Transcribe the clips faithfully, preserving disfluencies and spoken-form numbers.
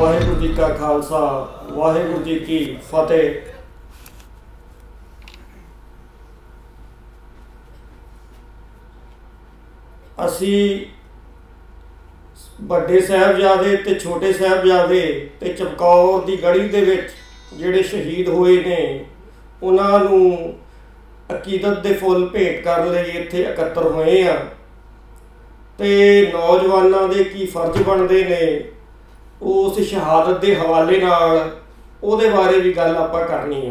वाहेगुरु जी का खालसा वाहेगुरु जी की फतेह। असी बड़े साहबजादे ते छोटे साहबजादे ते चमकौर की गढ़ी दे विच जिहड़े शहीद होए ने उन्हां नूं अकीदत दे फुल भेंट करन लई इत्थे इकट्ठे होए आ। ते नौजवानों के की फर्ज बनते ने उस शहादत के हवाले नाल उहदे बारे भी गल आपां करनी है।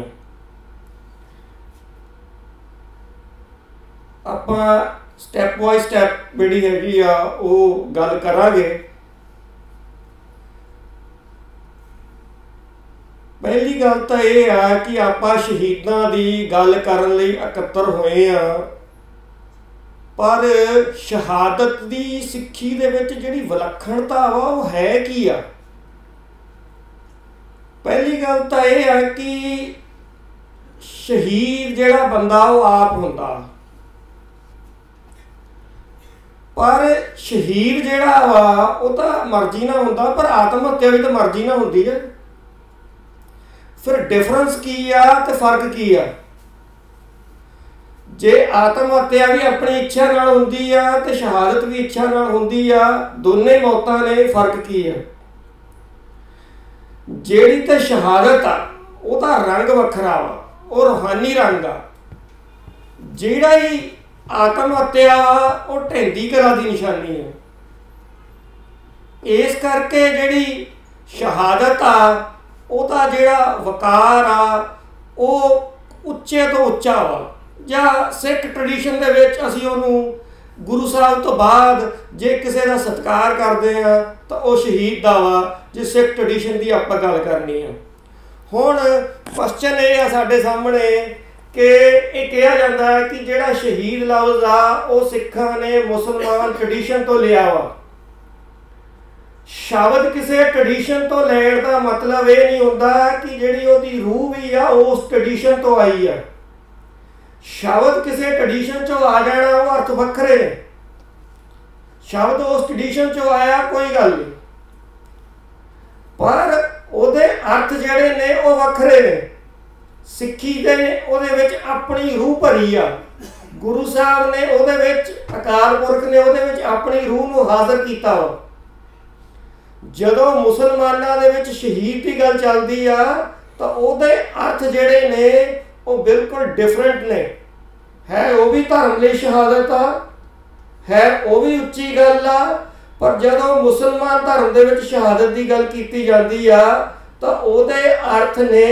आपां स्टैप बाय स्टैप जिहड़ी हैगी आ ओह गल करांगे। पहली गल तां इह आ कि आपां शहीदां दी गल करन लई इकट्ठे होए आ, पर शहादत की सिक्खी दे विच जिहड़ी विलक्षणता वा ओह है की आ। पहली गल तां इह आ कि शहीद जिहड़ा बंदा ओह आप हुंदा, पर शहीद जिहड़ा वा ओह तां मर्जी नाल हुंदा, पर आत्म हत्या भी तो मर्जी नाल हुंदी है। फिर डिफरेंस की आ ते फर्क की आ? जे आत्म हत्या भी अपनी इच्छा नाल हुंदी आ ते शहादत भी इच्छा नाल हुंदी आ, दोने मौतां ने फर्क की आ? जिहड़ी ते शहादत आ ओह तां रंग वखरा वा, ओह रूहानी रंग आ। जिहड़ा ही आत्म हत्या वह ढेंदी कला की निशानी है। इस करके जिहड़ी शहादत आ ओहदा जिहड़ा वकार आ ओह उच्चे तो उच्चा वा, या सिख ट्रडिशन दे विच असीं उहनूं गुरु साहब तो बाद जे किसी का सत्कार करते हैं तो वह शहीद दा वा, जे सिख ट्रडिशन की आपां गल करनी है। हुण क्वेश्चन ये आ साडे सामणे कि यह कहा जाता है कि जिहड़ा शहीद लफ्ज आ वह सिखा ने मुसलमान ट्रडिशन तो लिया वा। शब्द किसी ट्रडिशन तो लैण का मतलब यह नहीं होंदा कि जिहड़ी उसदी रूह भी आ उस ट्रडिशन तो आई है। शब्द किसी ट्रडिशन चो आ जाना वह अर्थ वखरे ने। शब्द उस ट्रडिशन चो आया कोई गल नहीं, पर उसदे अर्थ जिहड़े ने वह वखरे ने। सिक्खी दे उहदे विच अपनी रूह भरी आ, गुरु साहब ने उहदे विच अकाल पुरख ने उहदे विच अपनी रूह नूं हाज़र कीता। जदों मुसलमानां दे विच शहीद दी गल चलदी आ तां उहदे अर्थ जिहड़े ने वह बिल्कुल डिफरेंट ने। है वह भी धर्म लई शहादत आ, है वह भी उच्ची गल आ, पर जदों मुसलमान धर्म दे विच शहादत की गल कीती जांदी आ तां उहदे अर्थ ने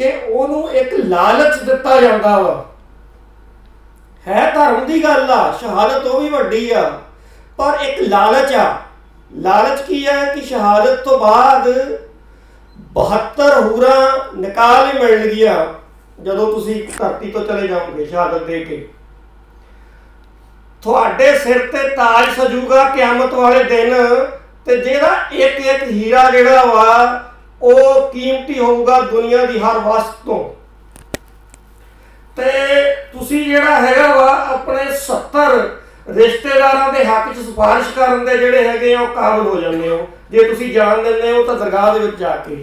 कि उन्हों एक लालच दिता जाता वा। है धर्म की गल आ, शहादत वह भी वड्डी आ, पर एक लालच आ। लालच की है कि शहादत तो बाद बहत्तर हूर निकाल ही मिलनगियां जदों तुसीं धरती तो चले जाओगे शहादत दे के। तुहाडे सिर ते ताज सजूगा क्यामत वाले दिन, ते जिहड़ा एक एक हीरा जिहड़ा वा ਉਹ ਕੀਮਤੀ ਹੋਊਗਾ ਦੁਨੀਆ ਦੀ ਹਰ ਵਸਤ ਤੋਂ। ਤੇ ਤੁਸੀਂ ਜਿਹੜਾ ਹੈਗਾ ਵਾ ਆਪਣੇ सत्तर ਰਿਸ਼ਤੇਦਾਰਾਂ ਦੇ ਹੱਕ 'ਚ ਸਿਫਾਰਿਸ਼ ਕਰਨ ਦੇ ਜਿਹੜੇ ਹੈਗੇ ਆ ਉਹ ਕਾਬਲ ਹੋ ਜਾਂਦੇ ਹੋ ਜੇ ਤੁਸੀਂ ਜਾਣ ਦਿੰਦੇ ਹੋ ਤਾਂ ਦਰਗਾਹ ਦੇ ਵਿੱਚ ਜਾ ਕੇ।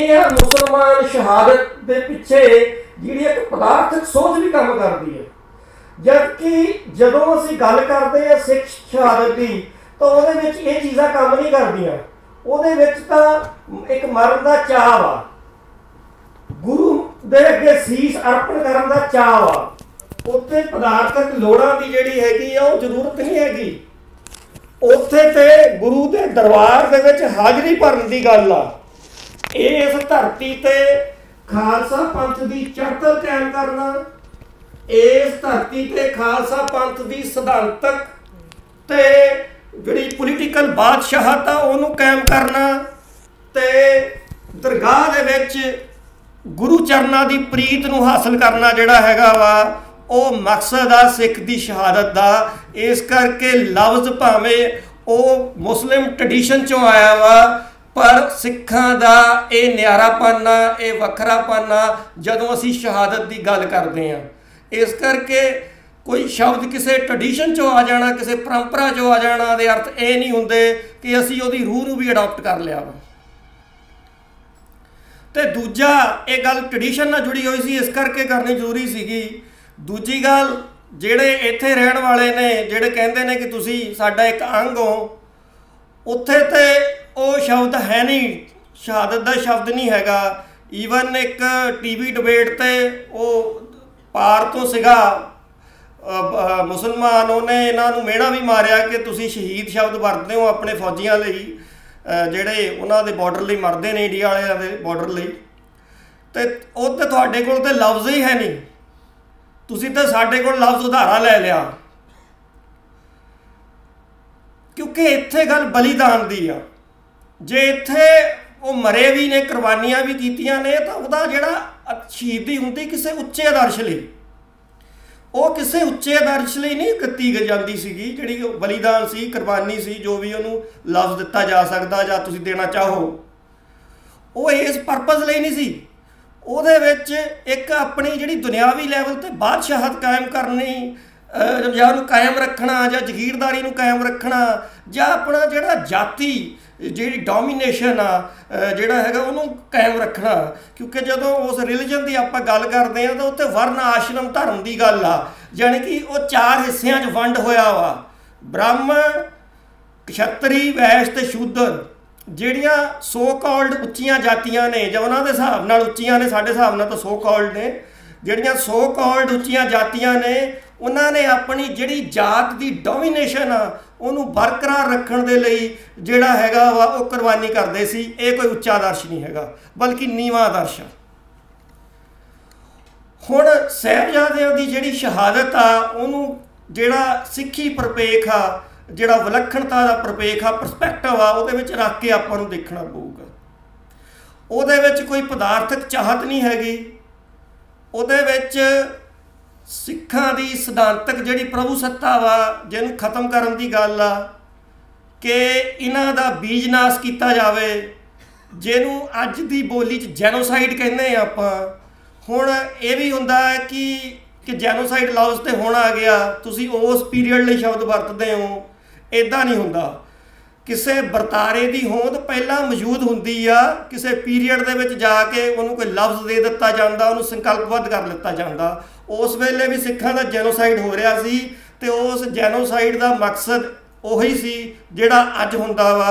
ਇਹ ਆ ਮੁਸਲਮਾਨ ਸ਼ਹਾਦਤ ਦੇ ਪਿੱਛੇ ਜਿਹੜੀ ਇੱਕ ਪਦਾਰਥਕ ਸੋਚ ਵੀ ਕੰਮ ਕਰਦੀ ਹੈ। ਜਦਕਿ ਜਦੋਂ ਅਸੀਂ ਗੱਲ ਕਰਦੇ ਆ ਸਿੱਖ ਸ਼ਹਾਦਤ ਦੀ ਤਾਂ ਉਹਦੇ ਵਿੱਚ ਇਹ ਚੀਜ਼ਾਂ ਕੰਮ ਨਹੀਂ ਕਰਦੀਆਂ। ਉਹਦੇ ਵਿੱਚ ਤਾਂ ਇੱਕ ਮਰਨ ਦਾ ਚਾਅ ਵਾ, ਗੁਰੂ ਦੇ ਅੱਗੇ ਸੀਸ ਅਰਪਣ ਕਰਨ ਦਾ ਚਾਅ ਵਾ, ਉੱਥੇ ਪਦਾਰਥਕ ਲੋੜਾਂ ਦੀ ਜਿਹੜੀ ਹੈਗੀ ਆ ਉਹ ਜ਼ਰੂਰਤ ਨਹੀਂ ਹੈਗੀ। ਉੱਥੇ ਤੇ ਗੁਰੂ ਦੇ ਦਰਬਾਰ ਦੇ ਵਿੱਚ ਹਾਜ਼ਰੀ ਭਰਨ ਦੀ ਗੱਲ ਆ। ਇਹ ਇਸ ਧਰਤੀ ਤੇ ਖਾਲਸਾ ਪੰਥ ਦੀ ਚੜ੍ਹਤ ਕਾਇਮ ਕਰਨਾ, ਇਸ ਧਰਤੀ ਤੇ ਖਾਲਸਾ ਪੰਥ ਦੀ ਸਿਧਾਂਤਕ ਤੇ ਜਿਹੜੀ ਪੋਲੀਟੀਕਲ ਬਾਦਸ਼ਾਹਤ ਆ ਉਹਨੂੰ ਕਾਇਮ ਕਰਨਾ, ਤੇ ਦਰਗਾਹ ਦੇ ਵਿੱਚ ਗੁਰੂ ਚਰਨਾਂ ਦੀ ਪ੍ਰੀਤ ਨੂੰ ਹਾਸਲ ਕਰਨਾ ਜਿਹੜਾ ਹੈਗਾ ਵਾ ਉਹ ਮਕਸਦ ਆ ਸਿੱਖ ਦੀ ਸ਼ਹਾਦਤ ਦਾ। ਇਸ ਕਰਕੇ ਲਫ਼ਜ਼ ਭਾਵੇਂ ਉਹ ਮੁਸਲਿਮ ਟ੍ਰੈਡੀਸ਼ਨ 'ਚੋਂ ਆਇਆ ਵਾ, पर ਸਿੱਖਾਂ ਦਾ ਇਹ ਨਿਆਰਾਪਨ ਆ, ਇਹ ਵੱਖਰਾਪਨ ਆ ਜਦੋਂ ਅਸੀਂ ਸ਼ਹਾਦਤ ਦੀ ਗੱਲ ਕਰਦੇ ਹਾਂ। ਇਸ ਕਰਕੇ कोई शब्द किसी ट्रडिशन चो आ जाना, किसी परंपरा चो आ जाना दे अर्थ यह नहीं होंगे कि असी वो रूह को भी अडॉप्ट कर लिया। तो दूजा ये गल ट्रडिशन नाल जुड़ी हुई सी, इस करके करनी जरूरी सी। दूजी गल जिहड़े इत्थे रहण वाले ने जिहड़े कहंदे ने कि तुसीं साडा एक अंग हो, उत्थे ते वो शब्द है नहीं, शहादत का शब्द नहीं हैगा। ईवन एक टीवी डिबेट ते वो पार तो सीगा, मुसलमानों ने इन्हों मेड़ा भी मारिया कि तुसीं शहीद शब्द वरतदे हो अपने फौजियां लई, ਜਿਹੜੇ ਉਹਨਾਂ ਦੇ ਬਾਰਡਰ ਲਈ ਮਰਦੇ ਨੇ ਇੰਡੀਆ ਵਾਲਿਆਂ ਦੇ ਬਾਰਡਰ ਲਈ, ਤੇ ਉਹ ਤੇ ਤੁਹਾਡੇ ਕੋਲ ਤੇ ਲਫ਼ਜ਼ ਹੀ ਹੈ ਨਹੀਂ। ਤੁਸੀਂ ਤਾਂ ਸਾਡੇ ਕੋਲ ਲਫ਼ਜ਼ ਉਧਾਰਾ ਲੈ ਲਿਆ, ਕਿਉਂਕਿ ਇੱਥੇ ਗੱਲ ਬਲੀਦਾਨ ਦੀ ਆ। ਜੇ ਇੱਥੇ ਉਹ ਮਰੇ ਵੀ ਨੇ, ਕੁਰਬਾਨੀਆਂ ਵੀ ਕੀਤੀਆਂ ਨੇ, ਤਾਂ ਉਹਦਾ ਜਿਹੜਾ ਸ਼ਹੀਦੀ ਹੁੰਦੀ ਕਿਸੇ ਉੱਚੇ ਆਦਰਸ਼ ਲਈ, ਉਹ ਕਿਸੇ ਉੱਚੇ ਆਦਰਸ਼ ਲਈ ਨਹੀਂ ਕੀਤੀ ਜਾਂਦੀ ਸੀਗੀ। ਜਿਹੜੀ ਬਲੀਦਾਨ ਸੀ, ਕੁਰਬਾਨੀ ਸੀ, ਜੋ ਵੀ ਉਹਨੂੰ ਲਫ਼ਜ਼ ਦਿੱਤਾ ਜਾ ਸਕਦਾ ਜਾਂ ਤੁਸੀਂ ਦੇਣਾ ਚਾਹੋ, ਉਹ ਇਸ ਪਰਪਸ ਲਈ ਨਹੀਂ ਸੀ। ਉਹਦੇ ਵਿੱਚ ਇੱਕ ਆਪਣੀ ਜਿਹੜੀ ਦੁਨਿਆਵੀ ਲੈਵਲ 'ਤੇ ਬਾਦਸ਼ਾਹਤ ਕਾਇਮ ਕਰਨੀ ਜਾਂ ਉਹਨੂੰ ਕਾਇਮ ਰੱਖਣਾ ਜਾਂ ਜ਼ਗੀਰਦਾਰੀ ਨੂੰ ਕਾਇਮ ਰੱਖਣਾ ਜਾਂ ਆਪਣਾ ਜਿਹੜਾ ਜਾਤੀ ਜਿਹੜੀ ਡੋਮੀਨੇਸ਼ਨ ਆ ਜਿਹੜਾ ਹੈਗਾ ਉਹਨੂੰ ਕਾਇਮ ਰੱਖਣਾ। ਕਿਉਂਕਿ ਜਦੋਂ ਉਸ ਰਿਲੀਜਨ ਦੀ ਆਪਾਂ ਗੱਲ ਕਰਦੇ ਹਾਂ ਤਾਂ ਉੱਥੇ ਵਰਨ ਆਸ਼ਰਮ ਧਰਮ ਦੀ ਗੱਲ ਆ, ਯਾਨੀ ਕਿ ਉਹ ਚਾਰ ਹਿੱਸਿਆਂ 'ਚ ਵੰਡ ਹੋਇਆ ਵਾ, ਬ੍ਰਾਹਮਣ, ਖੱਤਰੀ, ਵੈਸ਼ ਅਤੇ ਸ਼ੂਦਰ। ਜਿਹੜੀਆਂ ਸੋ ਕਾਲਡ ਉੱਚੀਆਂ ਜਾਤੀਆਂ ਨੇ ਜਾਂ ਉਹਨਾਂ ਦੇ ਹਿਸਾਬ ਨਾਲ ਉੱਚੀਆਂ ਨੇ, ਸਾਡੇ ਹਿਸਾਬ ਨਾਲ ਤਾਂ ਸੋ ਕਾਲਡ ਨੇ, ਜਿਹੜੀਆਂ ਸੋ ਕਾਲਡ ਉੱਚੀਆਂ ਜਾਤੀਆਂ ਨੇ ਉਹਨਾਂ ਨੇ ਆਪਣੀ ਜਿਹੜੀ ਜਾਤ ਦੀ ਡੋਮੀਨੇਸ਼ਨ ਆ ਉਹਨੂੰ ਬਰਕਰਾਰ ਰੱਖਣ ਦੇ ਲਈ ਜਿਹੜਾ ਹੈਗਾ ਵਾ ਉਹ ਕੁਰਬਾਨੀ ਕਰਦੇ ਸੀ। ਇਹ ਕੋਈ ਉੱਚਾ ਆਦਰਸ਼ ਨਹੀਂ ਹੈਗਾ, ਬਲਕਿ ਨੀਵਾਂ ਆਦਰਸ਼ ਆ। ਹੁਣ ਸਾਹਿਬਜ਼ਾਦਿਆਂ ਦੀ ਜਿਹੜੀ ਸ਼ਹਾਦਤ ਆ ਉਹਨੂੰ ਜਿਹੜਾ ਸਿੱਖੀ ਪ੍ਰਪੇਖ ਆ, ਜਿਹੜਾ ਵਿਲੱਖਣਤਾ ਦਾ ਪ੍ਰਪੇਖ ਆ, ਪਰਸਪੈਕਟਿਵ ਆ, ਉਹਦੇ ਵਿੱਚ ਰੱਖ ਕੇ ਆਪਾਂ ਨੂੰ ਦੇਖਣਾ ਪਊਗਾ। ਉਹਦੇ ਵਿੱਚ ਕੋਈ ਪਦਾਰਥਕ ਚਾਹਤ ਨਹੀਂ ਹੈਗੀ, ਉਹਦੇ ਵਿੱਚ ਸਿੱਖਾਂ ਦੀ ਸਿਧਾਂਤਕ ਜਿਹੜੀ ਪ੍ਰਭੂ ਸੱਤਾ ਵਾ ਜਿਹਨੂੰ ਖਤਮ ਕਰਨ ਦੀ ਗੱਲ ਆ ਕਿ ਇਹਨਾਂ ਦਾ ਬੀਜ ਨਾਸ਼ ਕੀਤਾ ਜਾਵੇ, ਜਿਹਨੂੰ ਅੱਜ ਦੀ ਬੋਲੀ 'ਚ ਜੈਨੋਸਾਈਡ ਕਹਿੰਦੇ ਆ ਆਪਾਂ। ਹੁਣ ਇਹ ਵੀ ਹੁੰਦਾ ਕਿ ਕਿ ਜੈਨੋਸਾਈਡ ਲਫ਼ਜ਼ ਤੇ ਹੁਣ ਆ ਗਿਆ, ਤੁਸੀਂ ਉਸ ਪੀਰੀਅਡ ਲਈ ਸ਼ਬਦ ਵਰਤਦੇ ਹੋ। ਇੱਦਾਂ ਨਹੀਂ ਹੁੰਦਾ, ਕਿਸੇ ਵਰਤਾਰੇ ਦੀ ਹੋਂਦ ਪਹਿਲਾਂ ਮੌਜੂਦ ਹੁੰਦੀ ਆ, ਕਿਸੇ ਪੀਰੀਅਡ ਦੇ ਵਿੱਚ ਜਾ ਕੇ ਉਹਨੂੰ ਕੋਈ ਲਫ਼ਜ਼ ਦੇ ਦਿੱਤਾ ਜਾਂਦਾ, ਉਹਨੂੰ ਸੰਕਲਪਬੱਧ ਕਰ ਲਿੱਤਾ ਜਾਂਦਾ। ਉਸ ਵੇਲੇ ਵੀ ਸਿੱਖਾਂ ਦਾ ਜੈਨੋਸਾਈਡ ਹੋ ਰਿਹਾ ਸੀ ਅਤੇ ਉਸ ਜੈਨੋਸਾਈਡ ਦਾ ਮਕਸਦ ਉਹੀ ਸੀ ਜਿਹੜਾ ਅੱਜ ਹੁੰਦਾ ਵਾ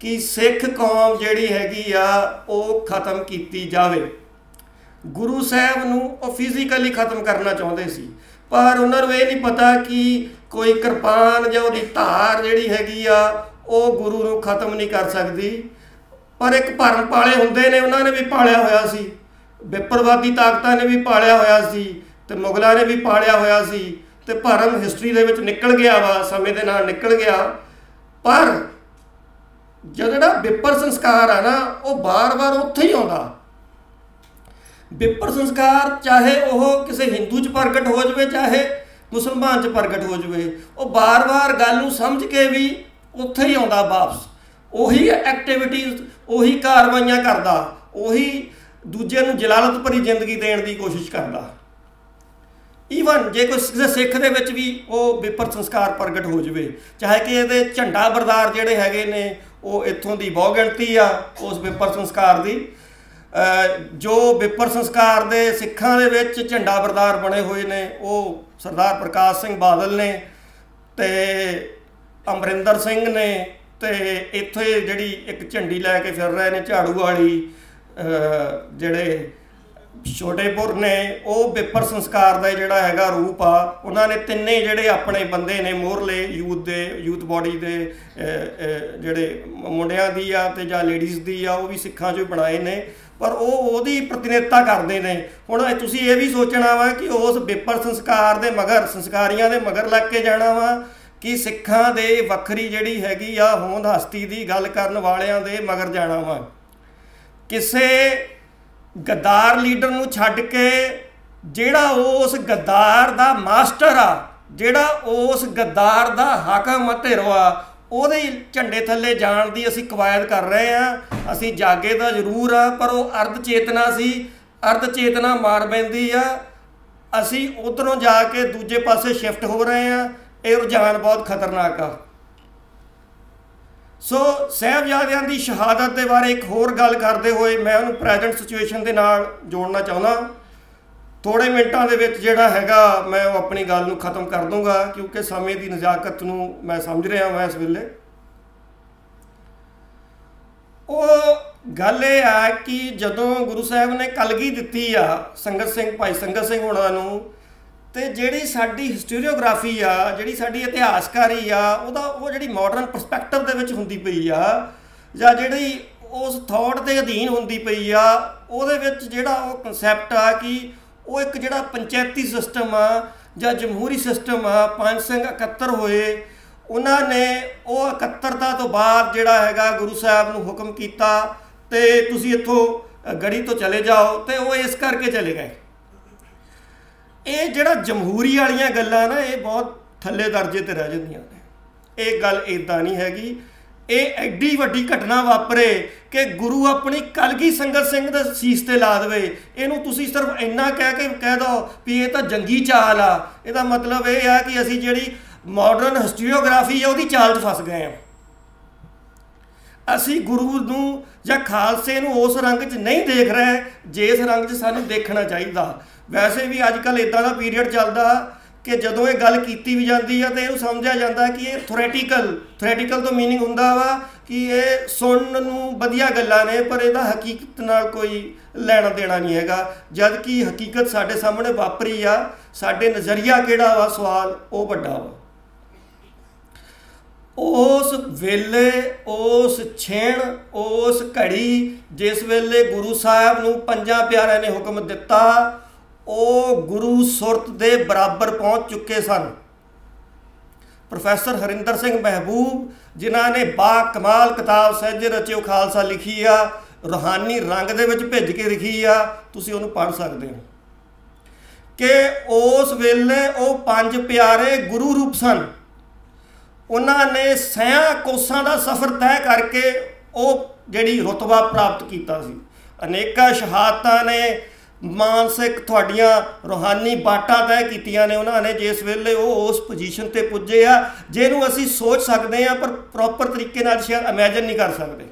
ਕਿ ਸਿੱਖ ਕੌਮ ਜਿਹੜੀ ਹੈਗੀ ਆ ਉਹ ਖਤਮ ਕੀਤੀ ਜਾਵੇ। ਗੁਰੂ ਸਾਹਿਬ ਨੂੰ ਉਹ ਫਿਜ਼ੀਕਲੀ ਖਤਮ ਕਰਨਾ ਚਾਹੁੰਦੇ ਸੀ, ਪਰ ਉਹਨਾਂ ਨੂੰ ਇਹ ਨਹੀਂ ਪਤਾ ਕਿ ਕੋਈ ਕਿਰਪਾਨ ਜਾਂ ਉਹਦੀ ਧਾਰ ਜਿਹੜੀ ਹੈਗੀ ਆ ਉਹ ਗੁਰੂ ਨੂੰ ਖਤਮ ਨਹੀਂ ਕਰ ਸਕਦੀ। ਪਰ ਇੱਕ ਭਰਮ ਪਾਲੇ ਹੁੰਦੇ ਨੇ, ਉਹਨਾਂ ਨੇ ਵੀ ਪਾਲਿਆ ਹੋਇਆ ਸੀ, ਵਿਪਰਵਾਦੀ ਤਾਕਤਾਂ ਨੇ ਵੀ ਪਾਲਿਆ ਹੋਇਆ ਸੀ ਅਤੇ ਮੁਗਲਾਂ ਨੇ ਵੀ ਪਾਲਿਆ ਹੋਇਆ ਸੀ, ਅਤੇ ਭਰਮ ਹਿਸਟਰੀ ਦੇ ਵਿੱਚ ਨਿਕਲ ਗਿਆ ਵਾ, ਸਮੇਂ ਦੇ ਨਾਲ ਨਿਕਲ ਗਿਆ। ਪਰ ਜਿਹੜਾ ਵਿਪਰ ਸੰਸਕਾਰ ਆ ਨਾ ਉਹ ਵਾਰ ਵਾਰ ਉੱਥੇ ਹੀ ਆਉਂਦਾ। ਵਿਪਰ ਸੰਸਕਾਰ ਚਾਹੇ ਉਹ ਕਿਸੇ ਹਿੰਦੂ 'ਚ ਪ੍ਰਗਟ ਹੋ ਜਾਵੇ, ਚਾਹੇ ਮੁਸਲਮਾਨ 'ਚ ਪ੍ਰਗਟ ਹੋ ਜਾਵੇ, ਉਹ ਵਾਰ ਵਾਰ ਗੱਲ ਨੂੰ ਸਮਝ ਕੇ ਵੀ ਉੱਥੇ ਹੀ ਆਉਂਦਾ ਵਾਪਸ। ਉਹੀ ਐਕਟੀਵਿਟੀਜ਼, ਉਹੀ ਕਾਰਵਾਈਆਂ ਕਰਦਾ, ਉਹੀ ਦੂਜੇ ਨੂੰ ਜਲਾਲਤ ਭਰੀ ਜ਼ਿੰਦਗੀ ਦੇਣ ਦੀ ਕੋਸ਼ਿਸ਼ ਕਰਦਾ। ਈਵਨ ਜੇ ਕੋਈ ਕਿਸੇ ਸਿੱਖ ਦੇ ਵਿੱਚ ਵੀ ਉਹ ਵਿਪਰ ਸੰਸਕਾਰ ਪ੍ਰਗਟ ਹੋ ਜਾਵੇ, ਚਾਹੇ ਕਿ ਇਹਦੇ ਝੰਡਾ ਬਰਦਾਰ ਜਿਹੜੇ ਹੈਗੇ ਨੇ ਉਹ ਇੱਥੋਂ ਦੀ ਬਹੁ ਗਿਣਤੀ ਆ ਉਸ ਵਿਪਰ ਸੰਸਕਾਰ ਦੀ, ਜੋ ਵਿਪਰ ਸੰਸਕਾਰ ਦੇ ਸਿੱਖਾਂ ਦੇ ਵਿੱਚ ਝੰਡਾ ਬਰਦਾਰ ਬਣੇ ਹੋਏ ਨੇ ਉਹ ਸਰਦਾਰ ਪ੍ਰਕਾਸ਼ ਸਿੰਘ ਬਾਦਲ ਨੇ ਅਤੇ ਅਮਰਿੰਦਰ ਸਿੰਘ ਨੇ, ਅਤੇ ਇੱਥੇ ਜਿਹੜੀ ਇੱਕ ਝੰਡੀ ਲੈ ਕੇ ਫਿਰ ਰਹੇ ਨੇ ਝਾੜੂ ਵਾਲੀ ਜਿਹੜੇ ਛੋਟੇਪੁਰ ਨੇ, ਉਹ ਵਿਪਰ ਸੰਸਕਾਰ ਦਾ ਜਿਹੜਾ ਹੈਗਾ ਰੂਪ ਆ। ਉਹਨਾਂ ਨੇ ਤਿੰਨੇ ਜਿਹੜੇ ਆਪਣੇ ਬੰਦੇ ਨੇ ਮੋਹਰਲੇ ਯੂਥ ਦੇ, ਯੂਥ ਬੋਡੀ ਦੇ ਜਿਹੜੇ ਮੁੰਡਿਆਂ ਦੀ ਆ ਅਤੇ ਜਾਂ ਲੇਡੀਜ਼ ਦੀ ਆ, ਉਹ ਵੀ ਸਿੱਖਾਂ 'ਚੋਂ ਬਣਾਏ ਨੇ, ਪਰ ਉਹ ਉਹਦੀ ਪ੍ਰਤੀਨਿਧਤਾ ਕਰਦੇ ਨੇ। ਹੁਣ ਤੁਸੀਂ ਇਹ ਵੀ ਸੋਚਣਾ ਵਾ ਕਿ ਉਸ ਵਿਪਰ ਸੰਸਕਾਰ ਦੇ ਮਗਰ, ਸੰਸਕਾਰੀਆਂ ਦੇ ਮਗਰ ਲੱਗ ਕੇ ਜਾਣਾ ਵਾ ਕਿ ਸਿੱਖਾਂ ਦੇ ਵੱਖਰੀ ਜਿਹੜੀ ਹੈਗੀ ਆ ਹੋਂਦ ਹਸਤੀ ਦੀ ਗੱਲ ਕਰਨ ਵਾਲਿਆਂ ਦੇ ਮਗਰ ਜਾਣਾ ਵਾ। ਕਿਸੇ ਗੱਦਾਰ ਲੀਡਰ ਨੂੰ ਛੱਡ ਕੇ ਜਿਹੜਾ ਉਸ ਗੱਦਾਰ ਦਾ ਮਾਸਟਰ ਆ, ਜਿਹੜਾ ਉਸ ਗੱਦਾਰ ਦਾ ਹਾਕਮ ਧਿਰ ਆ, ਉਹਦੇ ਝੰਡੇ ਥੱਲੇ ਜਾਣ ਦੀ ਅਸੀਂ ਕਵਾਇਦ ਕਰ ਰਹੇ ਹਾਂ। ਅਸੀਂ ਜਾਗੇ ਤਾਂ ਜ਼ਰੂਰ ਆ, ਪਰ ਉਹ ਅਰਧ ਚੇਤਨਾ ਸੀ, ਅਰਧ ਚੇਤਨਾ ਮਾਰ ਬੈਂਦੀ ਆ। ਅਸੀਂ ਉਧਰੋਂ ਜਾ ਕੇ ਦੂਜੇ ਪਾਸੇ ਸ਼ਿਫਟ ਹੋ ਰਹੇ ਹਾਂ। ਇਹ ਰੁਝਾਨ ਬਹੁਤ ਖਤਰਨਾਕ ਆ। ਸੋ ਸਾਹਿਬਜ਼ਾਦਿਆਂ ਦੀ ਸ਼ਹਾਦਤ ਦੇ ਬਾਰੇ ਇੱਕ ਹੋਰ ਗੱਲ ਕਰਦੇ ਹੋਏ ਮੈਂ ਉਹਨੂੰ ਪ੍ਰੈਜ਼ੈਂਟ ਸਿਚੁਏਸ਼ਨ ਦੇ ਨਾਲ ਜੋੜਨਾ ਚਾਹੁੰਦਾ। ਥੋੜ੍ਹੇ ਮਿੰਟਾਂ ਦੇ ਵਿੱਚ ਜਿਹੜਾ ਹੈਗਾ ਮੈਂ ਉਹ ਆਪਣੀ ਗੱਲ ਨੂੰ ਖਤਮ ਕਰ ਦੂੰਗਾ ਕਿਉਂਕਿ ਸਮੇਂ ਦੀ ਨਜ਼ਾਕਤ ਨੂੰ ਮੈਂ ਸਮਝ ਰਿਹਾ ਹਾਂ ਇਸ ਵੇਲੇ। ਉਹ ਗੱਲ ਇਹ ਆ ਕਿ ਜਦੋਂ ਗੁਰੂ ਸਾਹਿਬ ਨੇ ਕਲਗੀ ਦਿੱਤੀ ਆ ਸੰਗਤ ਸਿੰਘ ਭਾਈ ਸੰਗਤ ਸਿੰਘ ਹੋਣਾ ਨੂੰ, ਤੇ ਜਿਹੜੀ ਸਾਡੀ ਹਿਸਟੋਰੀਓਗ੍ਰਾਫੀ ਆ, ਜਿਹੜੀ ਸਾਡੀ ਇਤਿਹਾਸਕਾਰੀ ਆ, ਉਹਦਾ ਉਹ ਜਿਹੜੀ ਮਾਡਰਨ ਪਰਸਪੈਕਟਿਵ ਦੇ ਵਿੱਚ ਹੁੰਦੀ ਪਈ ਆ ਜਾਂ ਜਿਹੜੀ ਉਸ ਥੌਟ ਦੇ ਅਧੀਨ ਹੁੰਦੀ ਪਈ ਆ, ਉਹਦੇ ਵਿੱਚ ਜਿਹੜਾ ਉਹ ਕਨਸੈਪਟ ਆ ਕਿ ਉਹ ਇੱਕ ਜਿਹੜਾ ਪੰਚਾਇਤੀ ਸਿਸਟਮ ਆ ਜਾਂ ਜਮਹੂਰੀ ਸਿਸਟਮ ਆ, ਪੰਜ ਸਿੰਘ ਇਕੱਤਰ ਹੋਏ, ਉਹਨਾਂ ਨੇ ਉਹ ਇਕੱਤਰਤਾ ਤੋਂ ਬਾਅਦ ਜਿਹੜਾ ਹੈਗਾ ਗੁਰੂ ਸਾਹਿਬ ਨੂੰ ਹੁਕਮ ਕੀਤਾ ਤੇ ਤੁਸੀਂ ਇੱਥੋਂ ਗੜੀ ਤੋਂ ਚਲੇ ਜਾਓ, ਤੇ ਉਹ ਇਸ ਕਰਕੇ ਚਲੇ ਗਏ। ਇਹ ਜਿਹੜਾ ਜਮਹੂਰੀ ਵਾਲੀਆਂ ਗੱਲਾਂ ਨਾ, ਇਹ ਬਹੁਤ ਥੱਲੇ ਦਰਜੇ ਤੇ ਰਹਿ ਜਾਂਦੀਆਂ ਨੇ। ਇਹ ਗੱਲ ਇੱਦਾਂ ਨਹੀਂ ਹੈਗੀ। ਇਹ ਐਡੀ ਵੱਡੀ ਘਟਨਾ ਵਾਪਰੇ ਕਿ ਗੁਰੂ ਆਪਣੀ ਕਲਗੀ ਸੰਗਤ ਸਿੰਘ ਦੇ ਸੀਸ ਤੇ ਲਾ ਦੇਵੇ, ਇਹਨੂੰ ਤੁਸੀਂ ਸਿਰਫ ਇੰਨਾ ਕਹਿ ਕੇ ਕਹਿ ਦਿਓ ਵੀ ਇਹ ਤਾਂ ਜੰਗੀ ਚਾਲ ਆ। ਇਹਦਾ ਮਤਲਬ ਇਹ ਆ ਕਿ ਅਸੀਂ ਜਿਹੜੀ ਮਾਡਰਨ ਹਿਸਟਰੀਓਗ੍ਰਾਫੀ ਆ ਉਹਦੀ ਚਾਲ 'ਚ ਫਸ ਗਏ ਆ। ਅਸੀਂ ਗੁਰੂ ਨੂੰ ਜਾਂ ਖਾਲਸੇ ਨੂੰ ਉਸ ਰੰਗ 'ਚ ਨਹੀਂ ਦੇਖ ਰਹੇ ਜਿਸ ਰੰਗ 'ਚ ਸਾਨੂੰ ਦੇਖਣਾ ਚਾਹੀਦਾ। ਵੈਸੇ ਵੀ ਅੱਜ ਕੱਲ੍ਹ ਇੱਦਾਂ ਦਾ ਪੀਰੀਅਡ ਚੱਲਦਾ ਕਿ ਜਦੋਂ ਇਹ ਗੱਲ ਕੀਤੀ ਵੀ ਜਾਂਦੀ ਆ ਤਾਂ ਇਹਨੂੰ ਸਮਝਿਆ ਜਾਂਦਾ ਕਿ ਇਹ ਥੋਰੈਟੀਕਲ ਥੋਰੈਟੀਕਲ ਤੋਂ ਮੀਨਿੰਗ ਹੁੰਦਾ ਵਾ ਕਿ ਇਹ ਸੁਣਨ ਨੂੰ ਵਧੀਆ ਗੱਲਾਂ ਨੇ ਪਰ ਇਹਦਾ ਹਕੀਕਤ ਨਾਲ ਕੋਈ ਲੈਣਾ ਦੇਣਾ ਨਹੀਂ ਹੈਗਾ, ਜਦ ਕਿ ਹਕੀਕਤ ਸਾਡੇ ਸਾਹਮਣੇ ਵਾਪਰੀ ਆ। ਸਾਡੇ ਨਜ਼ਰੀਆ ਕਿਹੜਾ ਵਾ, ਸਵਾਲ ਉਹ ਵੱਡਾ ਵਾ। ਉਸ ਵੇਲੇ, ਉਸ ਛੇਣ, ਉਸ ਘੜੀ ਜਿਸ ਵੇਲੇ ਗੁਰੂ ਸਾਹਿਬ ਨੂੰ ਪੰਜਾਂ ਪਿਆਰਿਆਂ ਨੇ ਹੁਕਮ ਦਿੱਤਾ, ਉਹ ਗੁਰੂ ਸੁਰਤ ਦੇ ਬਰਾਬਰ ਪਹੁੰਚ ਚੁੱਕੇ ਸਨ। ਪ੍ਰੋਫੈਸਰ ਹਰਿੰਦਰ ਸਿੰਘ ਮਹਿਬੂਬ, ਜਿਨ੍ਹਾਂ ਨੇ ਬਾ ਕਮਾਲ ਕਿਤਾਬ ਸਹਿਜ ਰਚਿਓ ਖਾਲਸਾ ਲਿਖੀ ਆ, ਰੂਹਾਨੀ ਰੰਗ ਦੇ ਵਿੱਚ ਭਿੱਜ ਕੇ ਲਿਖੀ ਆ, ਤੁਸੀਂ ਉਹਨੂੰ ਪੜ੍ਹ ਸਕਦੇ ਹੋ, ਕਿ ਉਸ ਵੇਲੇ ਉਹ ਪੰਜ ਪਿਆਰੇ ਗੁਰੂ ਰੂਪ ਸਨ। ਉਹਨਾਂ ਨੇ ਸੈਂਆਂ ਕੋਸਾਂ ਦਾ ਸਫ਼ਰ ਤੈਅ ਕਰਕੇ ਉਹ ਜਿਹੜੀ ਰੁਤਬਾ ਪ੍ਰਾਪਤ ਕੀਤਾ ਸੀ। ਅਨੇਕਾਂ ਸ਼ਹਾਦਤਾਂ ਨੇ ਮਾਨਸਿਕ ਤੁਹਾਡੀਆਂ ਰੂਹਾਨੀ ਬਾਟਾਂ ਤੈਅ ਕੀਤੀਆਂ ਨੇ ਉਹਨਾਂ ਨੇ ਜਿਸ ਵੇਲੇ ਉਹ ਉਸ ਪੋਜੀਸ਼ਨ 'ਤੇ ਪੁੱਜੇ ਆ ਜਿਹਨੂੰ ਅਸੀਂ ਸੋਚ ਸਕਦੇ ਹਾਂ ਪਰ ਪ੍ਰੋਪਰ ਤਰੀਕੇ ਨਾਲ ਸ਼ਾਇਦ ਇਮੇਜਿਨ ਨਹੀਂ ਕਰ ਸਕਦੇ।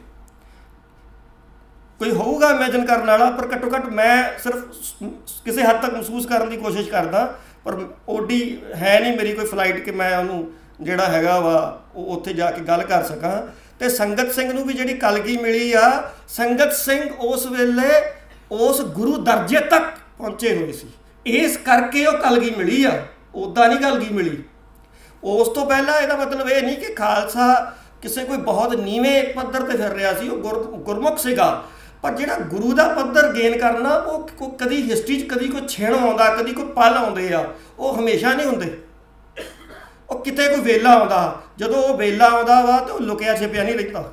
ਕੋਈ ਹੋਊਗਾ ਇਮੇਜਿਨ ਕਰਨ ਵਾਲਾ, ਪਰ ਘੱਟੋ ਘੱਟ ਮੈਂ ਸਿਰਫ ਕਿਸੇ ਹੱਦ ਤੱਕ ਮਹਿਸੂਸ ਕਰਨ ਦੀ ਕੋਸ਼ਿਸ਼ ਕਰਦਾ, ਪਰ ਓਡੀ ਹੈ ਨਹੀਂ ਮੇਰੀ ਕੋਈ ਫਲਾਈਟ ਕਿ ਮੈਂ ਉਹਨੂੰ ਜਿਹੜਾ ਹੈਗਾ ਵਾ ਉਹ ਉੱਥੇ ਜਾ ਕੇ ਗੱਲ ਕਰ ਸਕਾਂ। ਅਤੇ ਸੰਗਤ ਸਿੰਘ ਨੂੰ ਵੀ ਜਿਹੜੀ ਕਲਗੀ ਮਿਲੀ ਆ, ਸੰਗਤ ਸਿੰਘ ਉਸ ਵੇਲੇ ਉਸ ਗੁਰੂ ਦਰਜੇ ਤੱਕ ਪਹੁੰਚੇ ਹੋਏ ਸੀ, ਇਸ ਕਰਕੇ ਉਹ ਕਲਗੀ ਮਿਲੀ ਆ, ਉੱਦਾਂ ਨਹੀਂ ਕਲਗੀ ਮਿਲੀ। ਉਸ ਤੋਂ ਪਹਿਲਾਂ ਇਹਦਾ ਮਤਲਬ ਇਹ ਨਹੀਂ ਕਿ ਖਾਲਸਾ ਕਿਸੇ ਕੋਈ ਬਹੁਤ ਨੀਵੇਂ ਪੱਧਰ 'ਤੇ ਫਿਰ ਰਿਹਾ ਸੀ, ਉਹ ਗੁਰ ਗੁਰਮੁਖ ਸੀਗਾ, ਪਰ ਜਿਹੜਾ ਗੁਰੂ ਦਾ ਪੱਧਰ ਗੇਨ ਕਰਨਾ ਉਹ ਕਦੀ ਹਿਸਟਰੀ 'ਚ ਕਦੀ ਕੋਈ ਛਿਣ ਆਉਂਦਾ, ਕਦੀ ਕੋਈ ਪਲ ਆਉਂਦੇ ਆ, ਉਹ ਹਮੇਸ਼ਾ ਨਹੀਂ ਹੁੰਦੇ। ਉਹ ਕਿਤੇ ਕੋਈ ਵੇਲਾ ਆਉਂਦਾ, ਜਦੋਂ ਉਹ ਵੇਲਾ ਆਉਂਦਾ ਵਾ ਤਾਂ ਉਹ ਲੁਕਿਆ ਛਿਪਿਆ ਨਹੀਂ ਰਹਿੰਦਾ।